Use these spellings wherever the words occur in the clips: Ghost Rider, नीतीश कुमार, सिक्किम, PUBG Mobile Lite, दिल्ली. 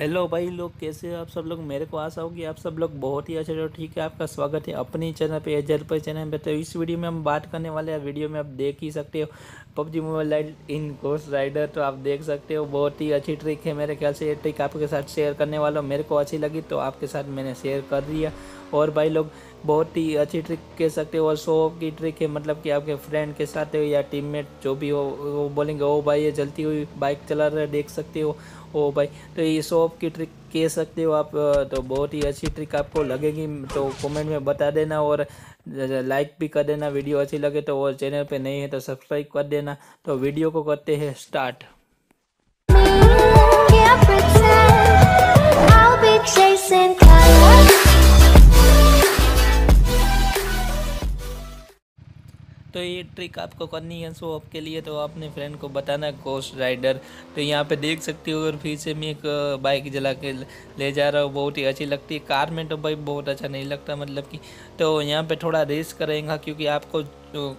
Hello भाई लोग, कैसे हैं आप सब लोग। मेरे को आशा होगी आप सब लोग बहुत ही अच्छे हो। ठीक है, आपका स्वागत है अपनी चैनल पे, एजर पर चैनल पे। तो इस वीडियो में हम बात करने वाले हैं, वीडियो में आप देख ही सकते हो PUBG mobile lite in ghost rider. तो आप देख सकते हो बहुत ही अच्छी ट्रिक है। मेरे ख्याल से ये ट्रिक आपके साथ शेयर करने वाला हूँ, मेरे को अच्छी लगी तो आपके साथ मैंने शेयर कर दिया। और भाई लोग बहुत ही अच्छी ट्रिक कह सकते हो और शो की ट्रिक है, मतलब कि आपके फ्रेंड के साथ हो या टीममेट जो भी हो वो बोलेंगे ओ भाई ये जलती हुई बाइक चला रहा है, देख सकते हो ओ भाई। तो ये शो ऑफ की ट्रिक कह सकते हो आप। तो बहुत ही अच्छी ट्रिक आपको लगेगी तो कमेंट में बता देना और लाइक भी कर देना वीडियो अच्छी लगे तो। और चैनल पे नई है तो सब्सक्राइब कर देना। तो वीडियो को करते हैं स्टार्ट। तो ये ट्रिक आपको करनी है शो ऑफ के लिए। तो आपने फ्रेंड को बताना घोस्ट राइडर। तो यहाँ पे देख सकते हो और फिर से मैं एक बाइक जला के ले जा रहा हूँ, बहुत ही अच्छी लगती है। कार में तो भाई बहुत अच्छा नहीं लगता, मतलब कि। तो यहाँ पे थोड़ा रेस करेंगे क्योंकि आपको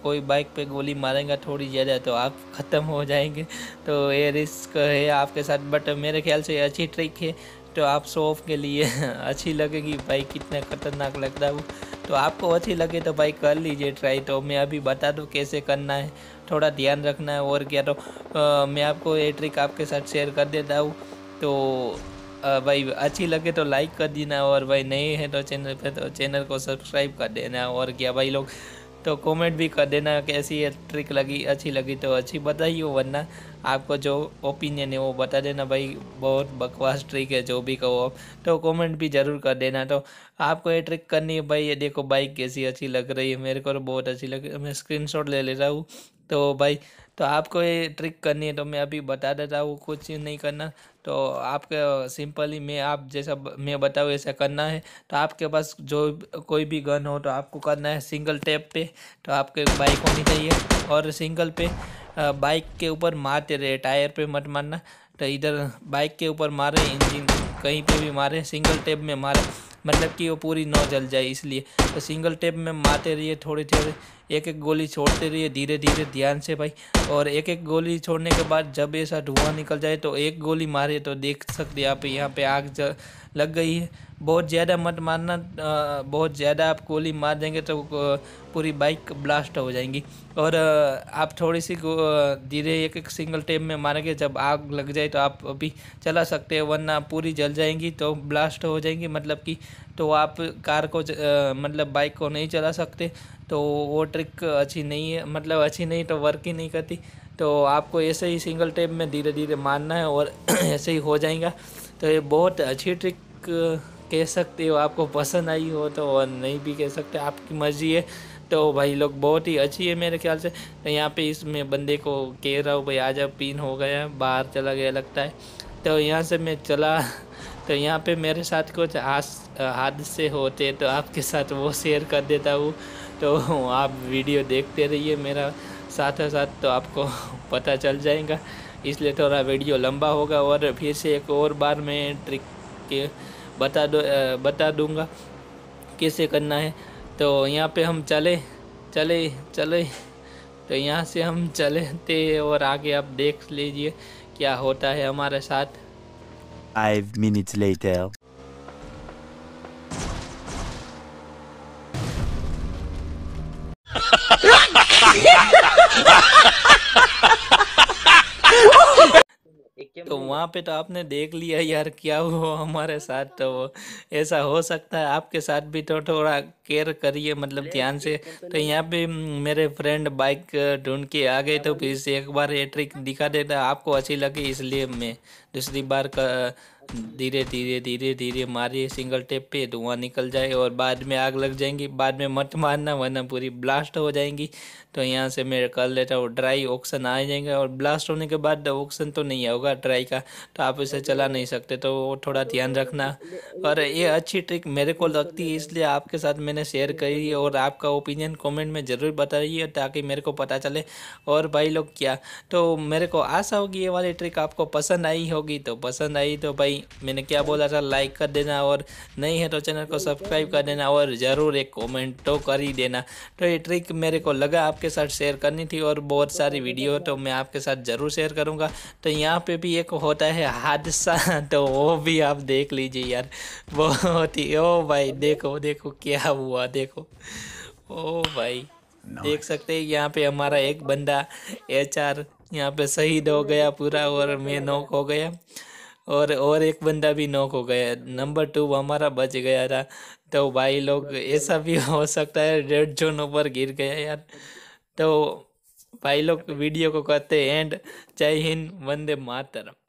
कोई बाइक पे गोली मारेगा थोड़ी ज़्यादा तो आप ख़त्म हो जाएंगे। तो ये रिस्क है आपके साथ, बट मेरे ख्याल से अच्छी ट्रिक है। तो आप शो ऑफ के लिए अच्छी लगेगी, भाई कितना खतरनाक लगता है वो। तो आपको अच्छी लगे तो भाई कर लीजिए ट्राई। तो मैं अभी बता दूं कैसे करना है, थोड़ा ध्यान रखना है और क्या। तो मैं आपको ये ट्रिक आपके साथ शेयर कर देता हूँ। तो भाई अच्छी लगे तो लाइक कर देना और भाई नए हैं तो चैनल पे तो चैनल को सब्सक्राइब कर देना। और क्या भाई लोग, तो कमेंट भी कर देना कैसी ये ट्रिक लगी। अच्छी लगी तो अच्छी बताइए, वरना आपको जो ओपिनियन है वो बता देना। भाई बहुत बकवास ट्रिक है जो भी कहो आप, तो कमेंट भी ज़रूर कर देना। तो आपको ये ट्रिक करनी है भाई। ये देखो बाइक कैसी अच्छी लग रही है, मेरे को तो बहुत अच्छी लगी, मैं स्क्रीनशॉट ले रहा हूँ। तो भाई तो आपको ये ट्रिक करनी है तो मैं अभी बता देता हूँ, कुछ नहीं करना। तो आपके सिंपली मैं आप जैसा मैं बताऊँ ऐसा करना है। तो आपके पास जो कोई भी गन हो तो आपको करना है सिंगल टैप पे। तो आपके बाइक होनी चाहिए और सिंगल पे बाइक के ऊपर मारते रहे, टायर पे मत मारना। तो इधर बाइक के ऊपर मारे, इंजन कहीं पे भी मारे, सिंगल टैप में मारे, मतलब कि वो पूरी न जल जाए इसलिए। तो सिंगल टैप में मारते रहिए, थोड़ी थोड़ी एक एक गोली छोड़ते रहिए धीरे धीरे ध्यान से भाई। और एक एक गोली छोड़ने के बाद जब ऐसा धुआं निकल जाए तो एक गोली मारिए। तो देख सकते हैं आप यहाँ पे आग लग गई है। बहुत ज़्यादा मत मारना, बहुत ज़्यादा आप गोली मार देंगे तो पूरी बाइक ब्लास्ट हो जाएंगी। और आप थोड़ी सी धीरे एक एक सिंगल टैप में मारेंगे, जब आग लग जाए तो आप अभी चला सकते हैं, वरना पूरी जल जाएंगी तो ब्लास्ट हो जाएंगी, मतलब कि। तो आप कार को मतलब बाइक को नहीं चला सकते। तो वो ट्रिक अच्छी नहीं है, मतलब अच्छी नहीं तो वर्क ही नहीं करती। तो आपको ऐसे ही सिंगल टैप में धीरे धीरे मारना है और ऐसे ही हो जाएगा। तो ये बहुत अच्छी ट्रिक कह सकते हो, आपको पसंद आई हो तो, और नहीं भी कह सकते, आपकी मर्जी है। तो भाई लोग बहुत ही अच्छी है मेरे ख्याल से। तो यहाँ पे इसमें बंदे को कह रहा हूँ भाई आजा, पिन हो गया, बाहर चला गया लगता है। तो यहाँ से मैं चला, तो यहाँ पे मेरे साथ कुछ हादसे होते तो आपके साथ वो शेयर कर देता हूँ। तो आप वीडियो देखते रहिए मेरा साथ, तो आपको पता चल जाएगा, इसलिए थोड़ा वीडियो लंबा होगा। और फिर से एक और बार मैं ट्रिक के बता दूंगा कैसे करना है। तो यहाँ पे हम चले। तो यहाँ से हम चलते और आगे आप देख लीजिए क्या होता है हमारे साथ। 5 minutes later. तो वहाँ पे तो आपने देख लिया यार क्या हुआ हमारे साथ। तो ऐसा हो सकता है आपके साथ भी, तो थोड़ा केयर करिए, मतलब ध्यान से। तो यहाँ पे मेरे फ्रेंड बाइक ढूंढ के आ गए। तो फिर से एक बार ये ट्रिक दिखा देता, आपको अच्छी लगी इसलिए मैं दूसरी बार धीरे धीरे धीरे धीरे मारिए सिंगल टेप पे, धुआं निकल जाए और बाद में आग लग जाएंगी। बाद में मत मारना वरना पूरी ब्लास्ट हो जाएंगी। तो यहाँ से मैं कर लेता हूँ ड्राई, ऑप्शन आ जाएगा। और ब्लास्ट होने के बाद ऑप्शन तो नहीं होगा ड्राई का, तो आप इसे चला नहीं सकते, तो वो थोड़ा ध्यान रखना। और ये अच्छी ट्रिक मेरे को लगती है इसलिए आपके साथ मैंने शेयर करी। और आपका ओपिनियन कमेंट में ज़रूर बताइए ताकि मेरे को पता चले। और भाई लोग क्या, तो मेरे को आशा होगी ये वाली ट्रिक आपको पसंद आई हो। होगी। तो पसंद आई तो भाई मैंने क्या बोला था, लाइक कर देना और नहीं है तो चैनल को सब्सक्राइब कर देना और ज़रूर एक कमेंट तो कर ही देना। तो ये ट्रिक मेरे को लगा आपके साथ शेयर करनी थी और बहुत सारी वीडियो तो मैं आपके साथ ज़रूर शेयर करूँगा। तो यहाँ पर भी एक होता है हादसा, तो वो भी आप देख लीजिए यार, बहुत ही ओ भाई देखो देखो क्या हुआ, देखो ओ भाई देख सकते हैं यहाँ पे हमारा एक बंदा HR यहाँ पे शहीद हो गया पूरा और मैं नॉक हो गया और एक बंदा भी नॉक हो गया, नंबर 2 हमारा बच गया था। तो भाई लोग ऐसा भी हो सकता है, रेड जोन ऊपर गिर गया यार। तो भाई लोग वीडियो को करते एंड। जय हिंद, वंदे मातरम।